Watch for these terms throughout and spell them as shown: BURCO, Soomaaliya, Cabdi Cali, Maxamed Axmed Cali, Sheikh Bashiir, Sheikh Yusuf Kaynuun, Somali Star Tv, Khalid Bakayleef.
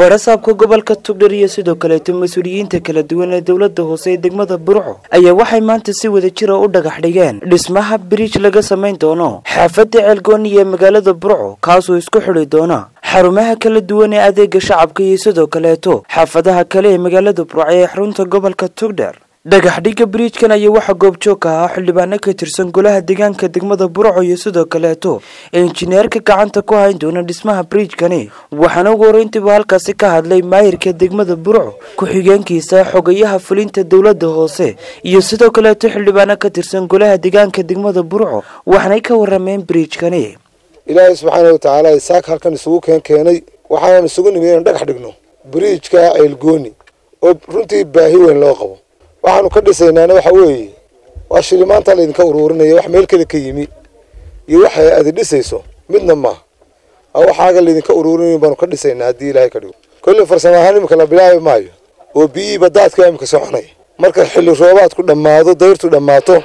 برصاب قبل كتقدر يسدو كلات مسؤولين تكلا دون الدولة ده سيد دقمة برعو أي واحد ما تسوي ذكرى ودق حريان لسمها بريش لقى سمين دونه حافظ علقونية مقالة برعو كاسو يسكحوا دونا حرمها كلا دون أذيق شعب كي يسدو كلاتو حافظها كلاه مقالة برعو يحرونته قبل كتقدر دقح ديك بريج كان يوحى قوب جوكا حلبانا كترسن قولها ديجان كدقمة برعو يسودو كلاتو انجنير كاكاعانتا كوها اندونا دسمها بريج كاني وحانو غورين تبهال كاسيكا هادلي ماير كدقمة برعو كوحيجان كيسا حوغيها فلين تدولة دهوسي يسودو كلاتو حلبانا كترسن قولها ديجان كدقمة برعو وحانيكا ورمين بريج كاني إلهي سبحانه وتعالى يساك هالكان يسووكين كياني وحانا نسوغني ميان دقح دقنو بريج كاا يلقوني وبرنتي باهيوين لوقو waxaan ka dhisaynaa waxa weeye waa shilimaanta la idinka uruurinay wax meel kale ka yimi iyo waxa aad dhisayso midna ma waxaaga la idinka uruurinay baan ka dhisaynaa hadii Ilaahay ka dhigo kullu farsamahan imka la bilaabi maayo oo biiba dadka imka soconay marka xilli roobaad ku dhamaado deyrtu dhamaato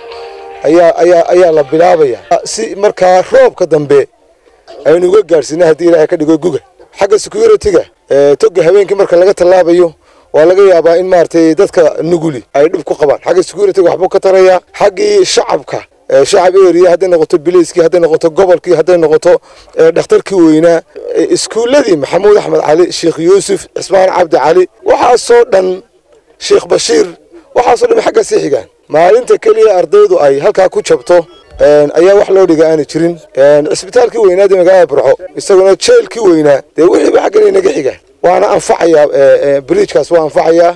ayaa la bilaabaya si marka roobka dambe ay nuga gaarsiin hadii Ilaahay ka dhigo guga xaga security-ga toga habeenkii marka laga talaabayo ولكن يجب ان يكون هناك قبل حاجه سكيورتي وحبو كتريا حاجه شعبك شعب يريد هذا نقطه بليسكي هذا نقطه قبلكي هذا نقطه دكتوركي وينا اسكول الذي محمود احمد علي الشيخ يوسف اسماعيل عبد علي وحاصو دن شيخ بشير وحاصو دن حاجه سيحيغان مالنت كلي ارديدو اي هلكا كو جبتو ayaa wax loo dhigaa aan jirin isbitaalka weynaad ee magaalada Burco isaguna jeelki weynaa ee wixii wax galay naga xiga waana anfacaya bridge-kaas waa anfacaya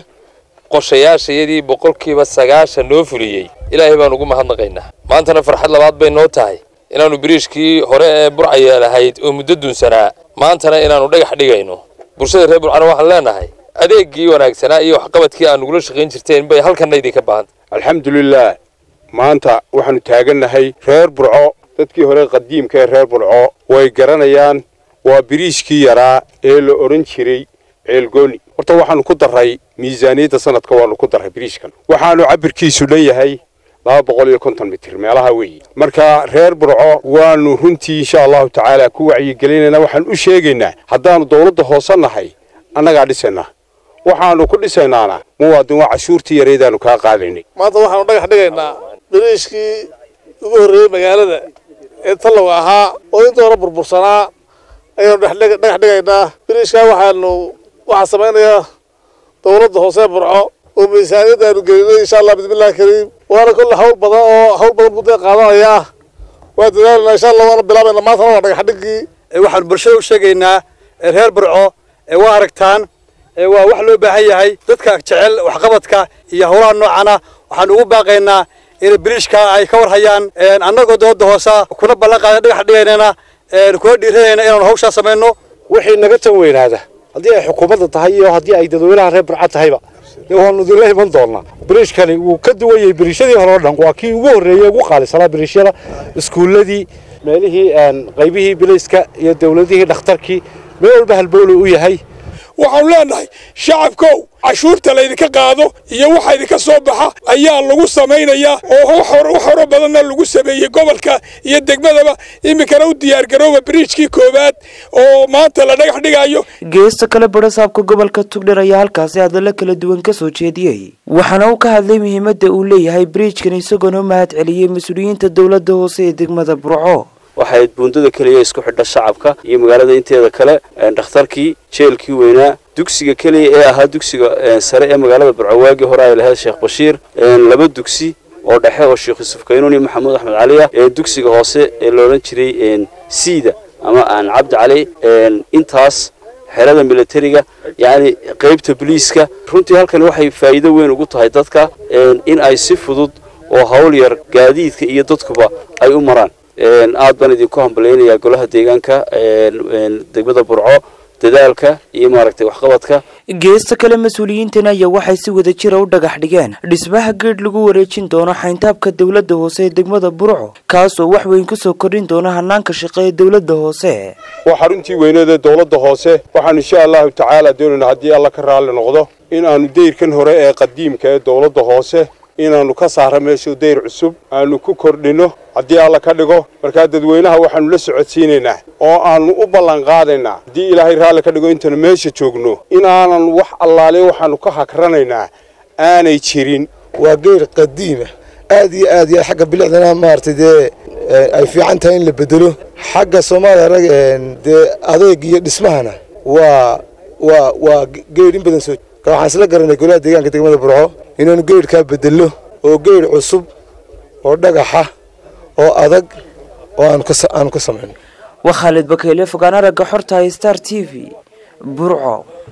qorshayaashayadii 90% loo fuliyay Ilaahay baan ugu mahadnaqaynaa maantana farxad labaad bay noo tahay inaanu bridge-kii hore ee Burco yeelahayd oo muddo dunsanaa maantana inaanu dhagax dhigayno bulshada reer Burco waxaan leenahay adeegii wanaagsanaa iyo waxqabadkii aan ugu la shaqeyn jirteen bay halkanaydi ka baahan alxamdulillah maanta waxaanu taaganahay reer Burco dadkii hore qadiimka ee reer Burco way garanayaan waa biriishkii yaraa ee la oran jiray ceelgooni horta waxaanu ku daray miisaaniyada sanadka waanu ku daray biriishkan waxaanu cabirkiisu leeyahay 250 mitir meelaha weey marka reer Burco waanu runtii insha Allah taala ku wacyi gelinayna waxaan u sheegaynaa haddaanu dawladda hoose nahay anaga dhisana waxaanu ku dhisaynaana muwaadin waa cashuurtii yareedaanu ka qaadaynay maanta waxaanu dhagax dhigaynaa بريشكي وغير مجالده يطلعوا ها ويدور رب البرسانة أيون رحلة بريشكي وحنو وحسمين يا تورد حسين برعو وميزانيته نقلنا إن شاء الله بسم الله الكريم وأنا كل حول بضاء مضيق قضايا وأتمنى إن شاء الله ورب العالمين ما صار ولا حدقي واحد برشلونة شقينا الهير برعو واركتان ووحلو بهاي تتكا تعل وحقبتك يا هوران نوعنا وحنو باقينا إن بريشكا أي كور هيان أنا قد هوسا كنا بلغ ده حدينا كود ديرنا إنه هوسا سمينه وحين نقطة وين هذا هذه حكومة التهيئة وهذه أيد دولة ربع التهيئة هو نذله من دولنا بريشكا وكدوا يبريشدي هرولنا وأكيد ووري وقال سلا بريشلا سكول الذي ماله أن غيبه بريشكا يدولته نختاركي ما يربه البول وياهي وعولنا شعب كو عشور تلاقي كقاضو يوحى لك صباحا أيا اللجوء سمين أيا أو حر بدلنا اللجوء سبي قبل كا يدك ماذا إما كانوا ديار كانوا بريشكي كوبات أو ما تلاقي حد جايو جيست كلا برس أبكو قبل كا تقدر ريال كاس يعدل كلا دوين كسوتشي ديه وحناو كهذي مهمة دولي هاي بريشكي نيسقنو مات عليه مسؤولين الدولة ده سيدك ماذا برعو waxay buundada kaliya isku xidha shacabka iyo magaalada inteeda kale dhakhtarkii jeelkii weynaa dugsiga kaliya ee ahaa dugsiga sare ee magaalada Burco waagii hore ay lahayd Sheikh Bashiir laba dugsi oo dhexe oo Sheikh Yusuf Kaynuun iyo Maxamed Axmed Cali ee dugsiga hoose ee looran jiray Siida ama aan Cabdi Cali intaas xeerada militariga yaani qaybta booliiska runtii halkan waxay faa'iido weyn ugu tahay dadka in ay si fudud oo hawl yar gaadiidka iyo dadkuba ay u maraan aad baan idin ku hambaleynayaa golaha deegaanka degmada Burco dadaalka iyo maaragtay waxqabadka geesta kala mas'uuliyiinta iyo waxay si wada jir u dhagax dhigeen dhismaha geed lagu wareejin doono xayntaabka dawladda hoose ee degmada Burco kaas oo wax weyn ku soo kordhin doona hanaanka shaqada dawladda hoose waa xaruntii weyneed dawladda hoose waxaan insha Allah taala doonaa hadii Allah ka raali noqdo in aanu deyrkan hore ee qadiimka ee dawladda hoose inaan ka saaro meesha deer cusub aanu ku kordhino hadii alla ka dhigo marka dadweynaha waxaanu la socodsiineynaa oo aanu u ballan qaadaynaa hadii ilaahay raali ka dhigo intaan meesha joogno inaanan wax allaale waxaanu ka hakranaynaa aanay jirin waa geer qadiima aad iyo xaq bilicdana maartay ay fiican tahay in la bedelo xaq Soomaaliya rag adeeg iyo dhismahana waa geerin badan soo waxaan isla garanay golaha deegaanka degmada Burco inaan geer ka bedelo oo geer cusub oo dhagaxa oo adag oo aan ka sameeyno Wa Khalid Bakayleef Ganaara Gaxorta Star TV Burco